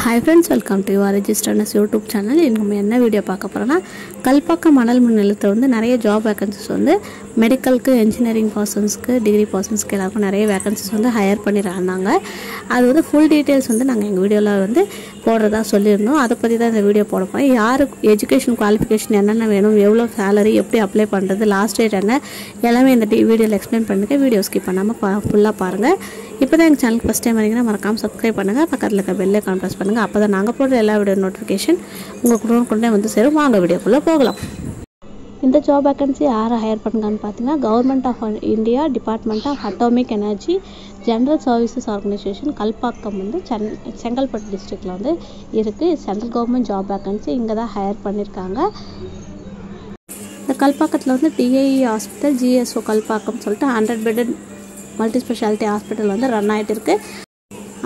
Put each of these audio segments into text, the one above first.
Hi friends welcome to Yuva YouTube channel इनमें என்ன video பார்க்க போறேன்னா கல்பக்கம் மணல் முன்னெழுத்து வந்து நிறைய ஜாப் வேகன்சிஸ் வந்து மெடிக்கலுக்கு இன்ஜினியரிங் पर्सनஸ்க்கு டிகிரி पर्सनஸ்க்கு எல்லாருக்கும் நிறைய வேகன்சிஸ் வந்து ஹையர் பண்ணிறாங்க அது வந்து ফুল டீடைல்ஸ் வந்து நாங்க எங்க வீடியோல வந்து போடுறதா சொல்லிருந்தோம் அத பத்தி தான் இந்த வீடியோ போட போறேன் யாருக்கு எஜுகேஷன் குவாலிஃபிகேஷன் என்னென்ன வேணும் எவ்வளவு salary எப்படி அப்ளை பண்றது லாஸ்ட் டேட் என்ன எல்லாமே இந்த வீடியோல எக்ஸ்பிளைன் பண்ணிருக்கே வீடியோ ஸ்கிப் பண்ணாம ஃபுல்லா பாருங்க இப்போதான் எங்க சேனலுக்கு ஃபர்ஸ்ட் டைம் வரீங்கன்னா மறக்காம Subscribe பண்ணுங்க பக்கத்துல இருக்க பெல் ஐகான் பிரஸ் பண்ணுங்க அப்பதான் நாங்க போடுற எல்லா வீடியோ நோட்டிஃபிகேஷன் உங்களுக்கு உடனே வந்து சேரும் வாங்க வீடியோக்குள்ள போகலாம் இந்த ஜாப் வேகன்சி யாரை ஹையர் பண்ணாங்கன்னு பாத்தீங்கன்னா government of India department of atomic energy general services organisation Kalpakkam வந்து செங்கல்பட்டு டிஸ்ட்ரிக்ட்ல வந்து இருக்கு சென்ட்ரல் गवर्नमेंट ஜாப் வேகன்சி இங்க தான் ஹையர் பண்ணிருக்காங்க கல்பாக்கத்துல வந்து BE ஹாஸ்பிடல் GSO கல்பாக்கம் சொல்லிட்டு 100 பெட் मल्टी स्पेशलिटी हॉस्पिटल வந்து ரன் ஆயிட்டு இருக்கு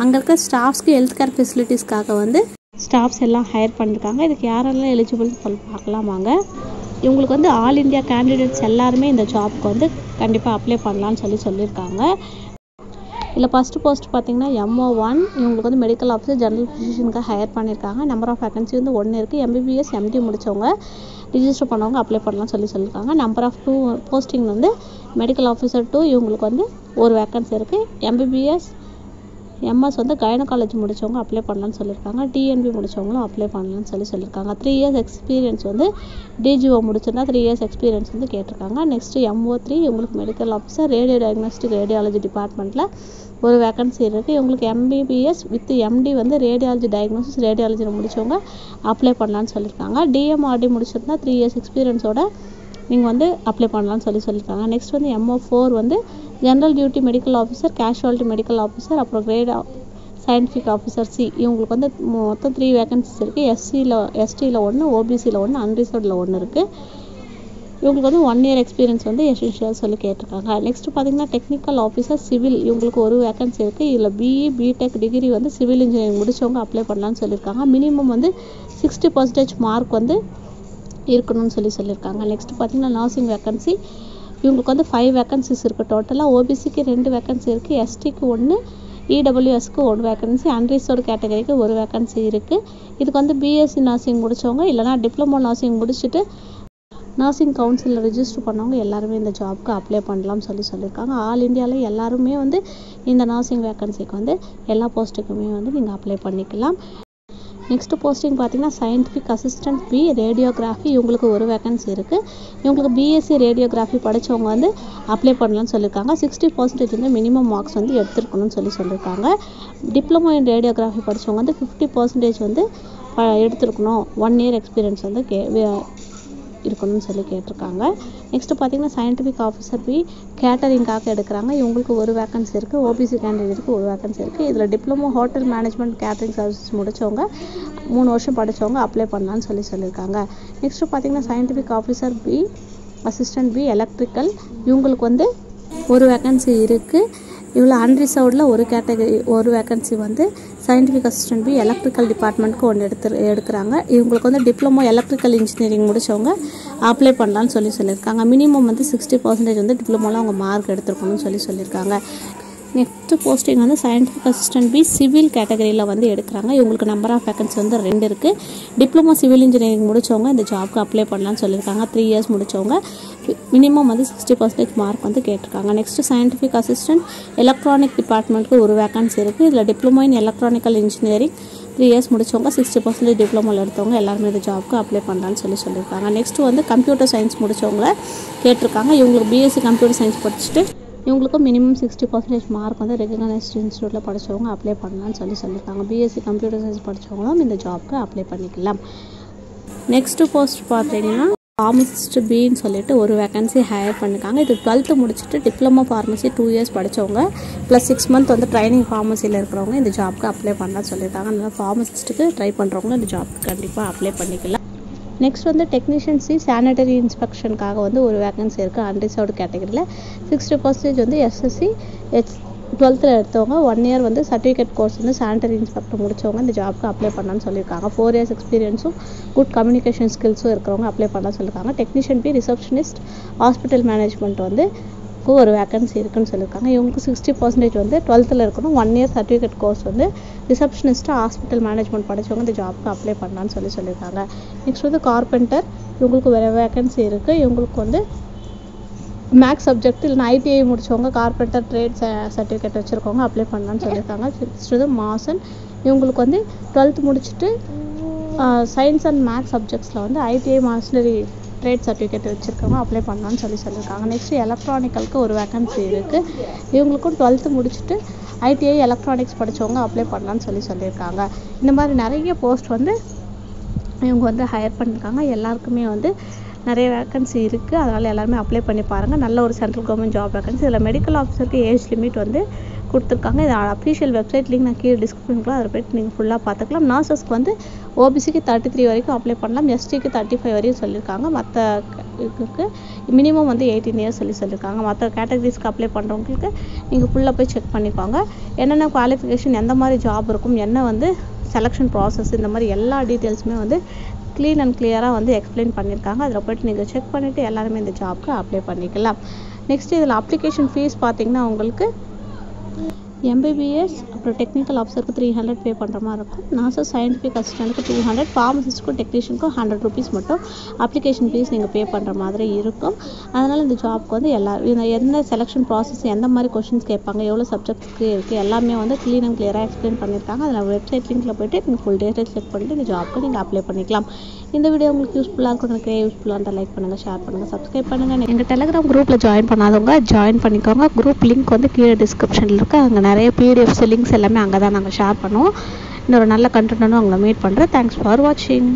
அங்க இருக்க ஸ்டாஃப்ஸ் க்கு ஹெல்த் கேர் ஃபெசிலிட்டிஸ்காக வந்து ஸ்டாஃப்ஸ் எல்லாம் ஹையர் பண்ணிருக்காங்க இதுக்கு யாரெல்லாம் எலிஜிபிள் சொல்லி பார்க்கலாம் வாங்க இவங்களுக்கு வந்து ஆல் இந்தியா கேண்டிடேட்ஸ் எல்லாரும் இந்த ஜாப்க்கு வந்து கண்டிப்பா அப்ளை பண்ணலாம்னு சொல்லிருக்காங்க இல்ல ஃபர்ஸ்ட் போஸ்ட் பாத்தீங்கன்னா MO1 இவங்களுக்கு வந்து மெடிக்கல் ஆபீசர் ஜெனரல் ஃபிசிஷியன்கா ஹையர் பண்ணிருக்காங்க நம்பர் ஆஃப் வேகன்சி வந்து 1 இருக்கு MBBS MD முடிச்சவங்க ரெஜிஸ்டர் பண்ணவங்க அப்ளை பண்ணலாம் சொல்லிருக்காங்க நம்பர் ஆஃப் 2 போஸ்டிங் வந்து மெடிக்கல் ஆபீசர் 2 இவங்களுக்கு வந்து ஒரு வேகன்சி இருக்கு MBBS MS வந்து கைனகாலஜி முடிச்சவங்க அப்ளை பண்ணலாம்னு சொல்லிருக்காங்க TNB முடிச்சவங்களும் அப்ளை பண்ணலாம்னு சொல்லிருக்காங்க 3 இயர்ஸ் எக்ஸ்பீரியன்ஸ் வந்து DGO முடிச்சிருந்தா 3 இயர்ஸ் எக்ஸ்பீரியன்ஸ் வந்து கேட்டிருக்காங்க நெக்ஸ்ட் MO3 உங்களுக்கு medical officer radio diagnostic radiology டிபார்ட்மென்ட்ல ஒரு வேகன்சி இருக்கு உங்களுக்கு MBBS வித் MD வந்து ரேடியாலஜி டயக்னோசிஸ் ரேடியாலஜில முடிச்சவங்க அப்ளை பண்ணலாம்னு சொல்லிருக்காங்க DMRD முடிச்சிருந்தா 3 இயர்ஸ் எக்ஸ்பீரியன்ஸோட நீங்க வந்து அப்ளை பண்ணலாம்னு சொல்லிருக்காங்க நெக்ஸ்ட் வந்து MO4 வந்து general duty medical officer casualty medical officer அப்புறம் கிரேட் சயின்டிஃபிக் ஆபீசர் C இவங்களுக்கு வந்து மொத்தம் 3 வேகன்சிஸ் இருக்கு SC ல ST ல 1 OBC ல 1 அன்ரிசர்வ்ட்ல 1 இருக்கு இவங்களுக்கு வந்து 1 இயர் எக்ஸ்பீரியன்ஸ் வந்து எசென்ஷியல் சொல்லி கேட்டிருக்காங்க நெக்ஸ்ட் பாத்தீங்கன்னா டெக்னிக்கல் ஆபீசர் சிவில் இவங்களுக்கு ஒரு வேகன்சி இருக்கு இதுல BE B.Tech டிகிரி வந்து சிவில் இன்ஜினியரிங் முடிச்சவங்க அப்ளை பண்ணலாம்னு சொல்லிருக்காங்க மினிமம் வந்து 60% மார்க் வந்து இருக்கணும்னு சொல்லிருக்காங்க நெக்ஸ்ட் பாத்தீங்கன்னா நர்சிங் வேகன்சி இவங்களுக்கு வந்து 5 வேகன்சிஸ் இருக்கு டோட்டலா OBC க்கு 2 வேகன்சி இருக்கு ST க்கு 1 EWS க்கு 1 வேகன்சி அன்ரிசர்வ்ட் கேட்டகரிக்கு 1 வேகன்சி இருக்கு இதுக்கு வந்து BSc நர்சிங் முடிச்சவங்க இல்லனா டிப்ளமோ நர்சிங் முடிச்சிட்டு நர்சிங் கவுன்சில்ல ரெஜிஸ்டர் பண்ணவங்க எல்லாரும் இந்த ஜாப்க்கு அப்ளை பண்ணலாம் சொல்லிருக்காங்க ஆல் இந்தியால எல்லாரும் வந்து இந்த நர்சிங் வேகன்சிக்கு வந்து எல்லா போஸ்டுக்குமே வந்து நீங்க அப்ளை பண்ணிக்கலாம் नेक्स्ट पोस्टिंग पातीना साइंटिफिक असिस्टेंट B रेडियोग्राफी இவங்களுக்கு ஒரு வேகன்சி இருக்கு இவங்களுக்கு BSc ரேடியோகிராஃபி படிச்சவங்க வந்து அப்ளை பண்ணலாம்னு சொல்லிருக்காங்க 60% வந்து மினிமம் மார்க்ஸ் வந்து எடுத்துக்கணும்னு சொல்லிருக்காங்க டிப்ளமோ இன் ரேடியோகிராஃபி படிச்சவங்க வந்து 50% வந்து எடுத்துக்கணும் 1 இயர் எக்ஸ்பீரியன்ஸ் வந்து இருக்கணும்னு சொல்லி கேட்டிருக்காங்க நெக்ஸ்ட் பாத்தீங்கன்னா சயின்டிஃபிக் ஆபீசர் B கேட்டரிங்காக எடுக்கறாங்க இவங்களுக்கு ஒரு வேகன்சி இருக்கு OBC கேண்டிடேட்க்கு ஒரு வேகன்சி இருக்கு இதுல diploma hotel management catering services முடிச்சவங்க 3 வருஷம் படிச்சவங்க அப்ளை பண்ணலாம்னு சொல்லிருக்காங்க நெக்ஸ்ட் பாத்தீங்கன்னா scientific officer B assistant B electrical இவங்களுக்கு வந்து ஒரு வேகன்சி இருக்கு இதுல அன்ரிசர்வ்ட்ல ஒரு கேட்டகரி ஒரு வேகன்சி வந்து சயின்டிஃபிக் அசிஸ்டன்ட் B எலக்ட்ரிக்கல் டிபார்ட்மென்ட்க்கு ஒன்னு எடுக்கறாங்க இவங்களுக்கு வந்து டிப்ளமோ எலக்ட்ரிக்கல் இன்ஜினியரிங் முடிச்சவங்க அப்ளை பண்ணலாம்னு சொல்லிருக்காங்க மினிமம் வந்து 60% வந்து டிப்ளமோல அவங்க மார்க் எடுத்துக்கணும்னு சொல்லிருக்காங்க नेक्स्ट पोस्टिंग வந்து சயின்டிஃபிக் அசிஸ்டன்ட் B சிவில் கேட்டகரியில வந்து எடுக்கறாங்க இவங்களுக்கு நம்பர் ஆஃப் வேகன்சி வந்து 2 இருக்கு டிப்ளமோ சிவில் இன்ஜினியரிங் முடிச்சவங்க இந்த ஜாப்க்கு அப்ளை பண்ணலாம்னு சொல்லிருக்காங்க 3 இயர்ஸ் முடிச்சவங்க மினிமம் வந்து 60% மார்க் வந்து கேட்டிருக்காங்க நெக்ஸ்ட் சயின்டிஃபிக் அசிஸ்டன்ட் எலக்ட்ரானிக் டிபார்ட்மென்ட்க்கு ஒரு வேகன்சி இருக்கு இதுல diploma in electronical engineering 3 years முடிச்சவங்க 60% டிப்ளமோல எடுத்தவங்க எல்லாரும் இந்த ஜாப்க்கு அப்ளை பண்ணலாம்னு சொல்லிருக்காங்க நெக்ஸ்ட் வந்து கம்ப்யூட்டர் சயின்ஸ் முடிச்சவங்க கேட்டிருக்காங்க இவங்களுக்கு BSc கம்ப்யூட்டர் சயின்ஸ் படிச்சிட்டு இவங்களுக்கு मिनिमम 60% மார்க் வந்து ரெகக்னைஸ்ட் இன்ஸ்டிட்யூட்ல படிச்சவங்க அப்ளை பண்ணலாம்னு சொல்லிருக்காங்க BSc கம்ப்யூட்டர் சயின்ஸ் படிச்சவங்களும் இந்த ஜாப்க்கு அப்ளை பண்ணிக்கலாம் நெக்ஸ்ட் போஸ்ட் பாத்தீங்கன்னா ஃபார்மசிஸ்ட் B ன்னு சொல்லிட்டு ஒரு வேகன்சி ஹையர் பண்ணிருக்காங்க இது 12th முடிச்சிட்டு டிப்ளமோ ஃபார்மசி 2 இயர்ஸ் படிச்சவங்க + 6 मंथ வந்து ட்ரைனிங் ஃபார்மசில இருக்கறவங்க இந்த ஜாப்க்கு அப்ளை பண்ணலாம் சொல்லிருக்காங்க அதனால ஃபார்மசிஸ்ட்க்கு ட்ரை பண்றவங்க இந்த ஜாப்க்கு கண்டிப்பா அப்ளை பண்ணிக்கலாம் நெக்ஸ்ட் வந்து டெக்னீஷியன் C சானிட்டரி இன்ஸ்பெக்ஷனுக்காக வந்து ஒரு வேகன்சி இருக்கு அன்ரிசர்வ்ட் கேட்டகரியில 60% வந்து SSC 12th எடுத்தவங்க 1 இயர் வந்து சர்டிஃபிகேட் கோர்ஸ் வந்து சானிட்டரி இன்ஸ்பெக்டர் முடிச்சவங்க இந்த ஜாப்க்கு அப்ளை பண்ணலாம்னு சொல்லிருக்காங்க 4 இயர்ஸ் எக்ஸ்பீரியன்ஸும் குட் கம்யூனிகேஷன் ஸ்கில்ஸும் இருக்கறவங்க அப்ளை பண்ணலாம் சொல்லிருக்காங்க technician B receptionist hospital management வந்து ஒரு வேகன்சி இருக்குன்னு சொல்லிருக்காங்க. இவங்களுக்கு 60% வந்து 12th ல இருக்கணும். 1 இயர் சர்டிஃபிகேட் கோர்ஸ் வந்து ரிசப்ஷனிஸ்ட் ஹாஸ்பிட்டல் மேனேஜ்மென்ட் படிச்சவங்க இந்த ஜாப்க்கு அப்ளை பண்ணலாம்னு சொல்லிருக்காங்க. நெக்ஸ்ட் வந்து கார்பெண்டர் இவங்களுக்கு வேற வேகன்சி இருக்கு. இவங்களுக்கு வந்து मैक्स सब्जेक्ट इलेना ITI मुड़चवें कार्पेंटर ट्रेड सर्टिफिकेट वो अप्ले पड़ा फिफ्त मासन इवंक वो 12th मुड़चिटे साइंस अंड मैक्स सब्जेक्ट्स वो ITI मास्टरी ट्रेड सर्टिफिकेट वो अप्ले पड़ा. नेक्स्ट इलेक्ट्रॉनिकल और वैकेंसी इवंक 12th मुड़चिटे ITI इलेक्ट्रॉनिक्स पढ़िचवंगा अप्ले पड़ा. इनमारी नरिया पोस्ट वो इवंक वो हायर पड़ा एल्लारुक्कुमे वो நிறைய வேகன்சி இருக்கு. அதனால எல்லாரும் அப்ளை பண்ணி பாருங்க. நல்ல ஒரு சென்ட்ரல் கவர்மெண்ட் ஜாப் வேகன்சி. இதுல மெடிக்கல் ஆபீசருக்கு ஏஜ் லிமிட் வந்து கொடுத்திருக்காங்க. இது அபிஷியல் வெப்சைட் லிங்க் நான் கீழே டிஸ்கிரிப்ஷன்ல அத போய் நீங்க ஃபுல்லா பார்த்துக்கலாம். நர்சஸ்க்கு வந்து OBC க்கு 33 வரைக்கும் அப்ளை பண்ணலாம். ST க்கு 35 வரைக்கும் சொல்லிருக்காங்க. மத்த இதுக்கு மினிமம் வந்து 18 இயர்ஸ் சொல்லிருக்காங்க. மத்த கேட்டகரிஸ்க்கு அப்ளை பண்றவங்களுக்கு நீங்க ஃபுல்லா போய் செக் பண்ணிக்கோங்க. என்னென்ன குவாலிஃபிகேஷன் எந்த மாதிரி ஜாப் இருக்கும் என்ன வந்து செலக்ஷன் process இந்த மாதிரி எல்லா டீடைல்ஸ்மே வந்து क्लीन अंड क्लियर वो एक्सप्लेन पड़ा चेक पड़े एल जॉब अप्ले पड़ा. नेक्स्ट अप्लिकेशन फीस पाती MBBS अब टेक्निकल ऑफिसर 300 पे पड़े मार्के नर्स साइंटिफिक असिस्टेंट 200 फार्मासिस्ट को टेक्नीशियन को 100 रुपीस मटो एप्लिकेशन फीस नहीं पे पड़े मारे जॉब को एना सेलेक्शन प्रोसेस एंत मारे क्वेश्चन केपांग एव्वलो सब्जेक्ट्स एल्लामे क्लीन एंड क्लियर एक्सप्लेन पड़ा वेबसाइट लिंक पे फुल डीटेल्स चेक पड़े जॉब को अप्ले पड़ा. இந்த வீடியோ உங்களுக்கு யூஸ்ஃபுல்லா இருக்குன்னு யூஸ்ஃபுல்லா இருந்தா லைக் பண்ணுங்க, ஷேர் பண்ணுங்க, Subscribe பண்ணுங்க. எங்க Telegram குரூப்ல ஜாயின் பண்ணாதவங்க ஜாயின் பண்ணிக்கோங்க. குரூப் லிங்க் வந்து கீழ டிஸ்கிரிப்ஷன்ல இருக்கு. அங்க நிறைய PDFs லிங்க்ஸ் எல்லாமே அங்க தான் நாங்க ஷேர் பண்ணுவோம். இன்னொரு நல்ல கண்டென்ட்டோட உங்களை மீட் பண்றேன். Thanks for watching.